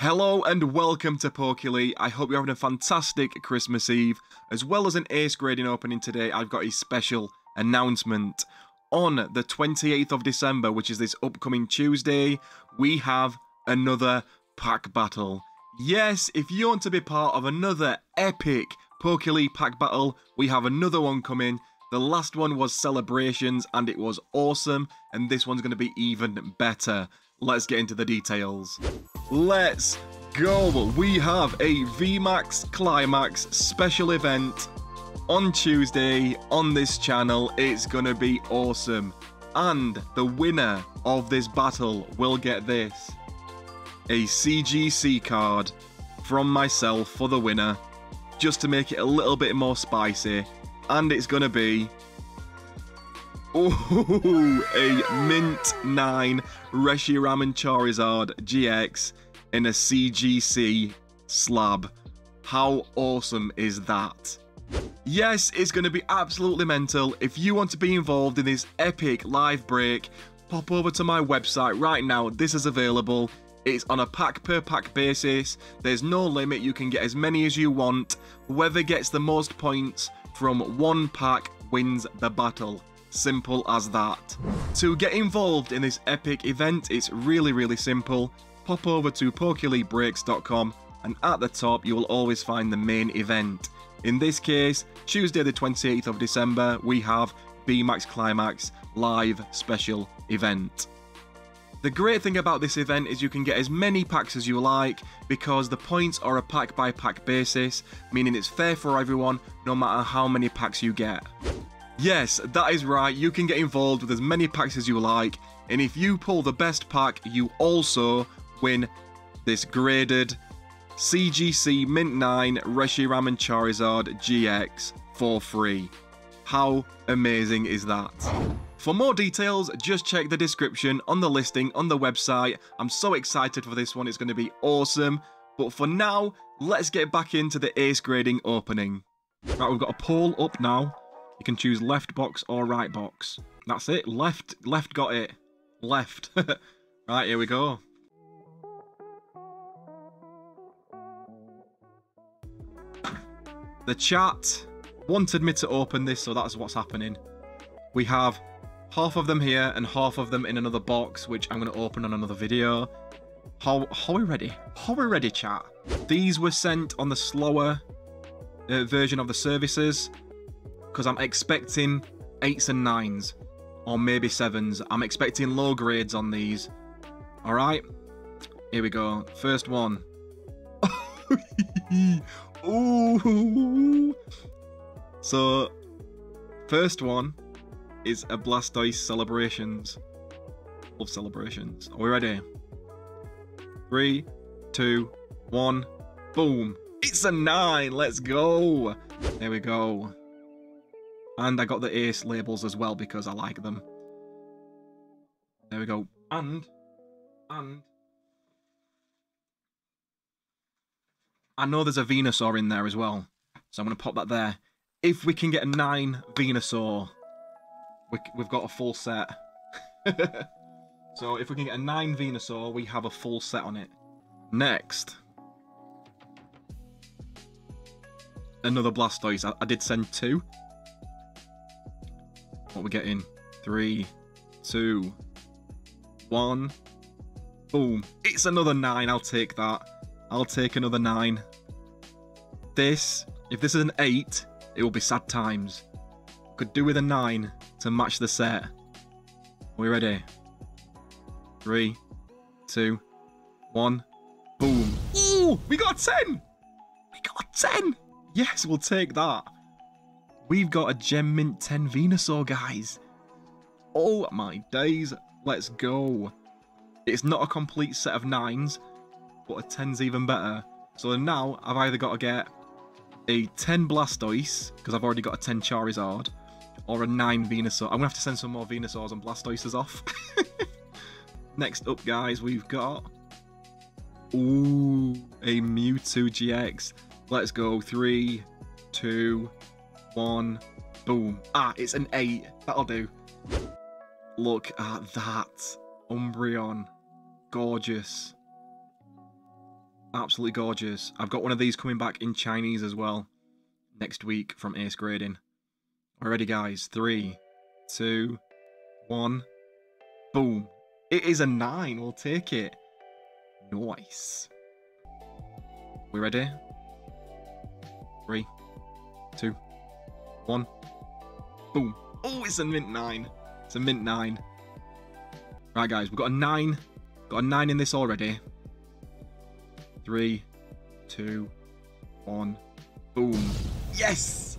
Hello and welcome to PokiLee. I hope you're having a fantastic Christmas Eve. As well as an Ace Grading opening today, I've got a special announcement. On the 28th of December, which is this upcoming Tuesday, we have another pack battle. Yes, if you want to be part of another epic PokiLee pack battle, we have another one coming. The last one was Celebrations and it was awesome, and this one's going to be even better. Let's get into the details. Let's go! We have a VMAX Climax special event on Tuesday on this channel. It's going to be awesome. And the winner of this battle will get this. A CGC card from myself for the winner, just to make it a little bit more spicy. And it's going to be... ooh, a Mint 9 Reshiram and Charizard GX in a CGC slab. How awesome is that? Yes, it's going to be absolutely mental. If you want to be involved in this epic live break, pop over to my website right now. This is available. It's on a pack per pack basis. There's no limit. You can get as many as you want. Whoever gets the most points from one pack wins the battle. Simple as that. To get involved in this epic event, it's really simple. Pop over to pokileebreaks.com and at the top you will always find the main event. In this case, Tuesday the 28th of December, we have VMAX Climax live special event. The great thing about this event is you can get as many packs as you like, because the points are a pack by pack basis, meaning it's fair for everyone no matter how many packs you get. Yes, that is right, you can get involved with as many packs as you like, and if you pull the best pack, you also win this graded CGC Mint 9 Reshiram and Charizard GX for free. How amazing is that? For more details, just check the description on the listing on the website. I'm so excited for this one, it's going to be awesome. But for now, let's get back into the Ace Grading opening. Right, we've got a poll up now. You can choose left box or right box. That's it. Left got it. Left. Right, here we go. The chat wanted me to open this, so that's what's happening. We have half of them here and half of them in another box, which I'm going to open on another video. How are we ready? How are we ready, chat? These were sent on the slower version of the services, because I'm expecting 8s and 9s, or maybe 7s. I'm expecting low grades on these. Alright, here we go. First one. Ooh. So, first one is a Blastoise Celebrations. Love Celebrations. Are we ready? 3, 2, 1, boom. It's a 9, let's go. There we go. And I got the Ace labels as well because I like them. There we go. And I know there's a Venusaur in there as well. So I'm going to pop that there. If we can get a 9 Venusaur, we've got a full set. So if we can get a 9 Venusaur, we have a full set on it. Next. Another Blastoise. I did send 2. What we're getting? 3, 2, 1, boom! It's another 9. I'll take that. I'll take another 9. This, if this is an 8, it will be sad times. Could do with a 9 to match the set. Are we ready? 3, 2, 1, boom! Ooh, we got a 10. We got a 10. Yes, we'll take that. We've got a Gem Mint 10 Venusaur, guys. Oh my days, let's go. It's not a complete set of 9s, but a 10's even better. So now I've either got to get a 10 Blastoise, because I've already got a 10 Charizard, or a 9 Venusaur. I'm going to have to send some more Venusaurs and Blastoises off. Next up, guys, we've got... ooh, a Mewtwo GX. Let's go. 3, 2, 1, boom. Ah, it's an 8. That'll do. Look at that. Umbreon. Gorgeous. absolutely gorgeous. I've got one of these coming back in Chinese as well next week from Ace Grading. Already, guys. 3, 2, 1. Boom. It is a 9. We'll take it. Nice. We ready? 3, 2, 1. Boom. Oh, it's a mint 9. It's a mint 9. Right, guys. We've got a 9. Got a 9 in this already. 3, 2, 1. Boom. Yes!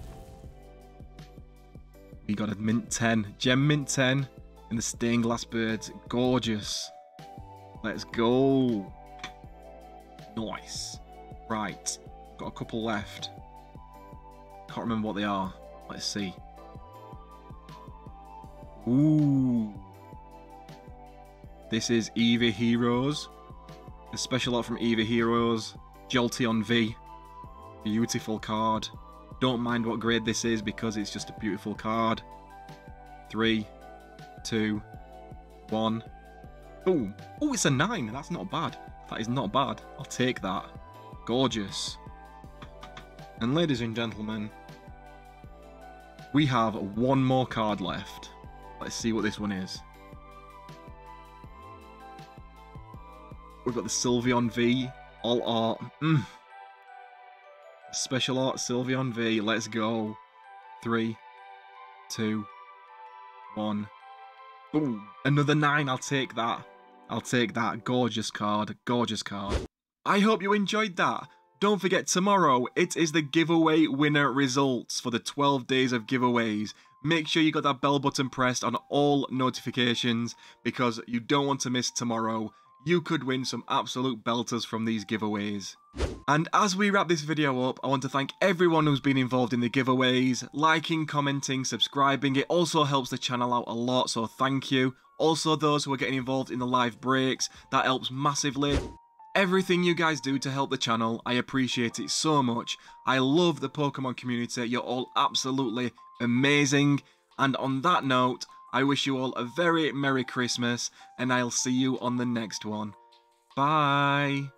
We got a mint 10. Gem mint 10 in the stained glass birds. Gorgeous. Let's go. Nice. Right. Got a couple left. Can't remember what they are. Let's see. Ooh. This is Eevee Heroes. A special art from Eevee Heroes. Jolteon V. Beautiful card. Don't mind what grade this is because it's just a beautiful card. 3, 2, 1. Boom. Oh, it's a 9. That's not bad. That is not bad. I'll take that. Gorgeous. And ladies and gentlemen, we have one more card left. Let's see what this one is. We've got the Sylveon V. All art. Special art Sylveon V. Let's go. 3, 2, 1. Boom. Another 9. I'll take that. I'll take that. Gorgeous card. Gorgeous card. I hope you enjoyed that. Don't forget, tomorrow it is the giveaway winner results for the 12 days of giveaways. Make sure you got that bell button pressed on all notifications because you don't want to miss tomorrow. You could win some absolute belters from these giveaways. And as we wrap this video up, I want to thank everyone who's been involved in the giveaways. Liking, commenting, subscribing, it also helps the channel out a lot, so thank you. Also those who are getting involved in the live breaks, that helps massively. Everything you guys do to help the channel, I appreciate it so much. I love the Pokemon community, you're all absolutely amazing. And on that note, I wish you all a very Merry Christmas, and I'll see you on the next one. Bye!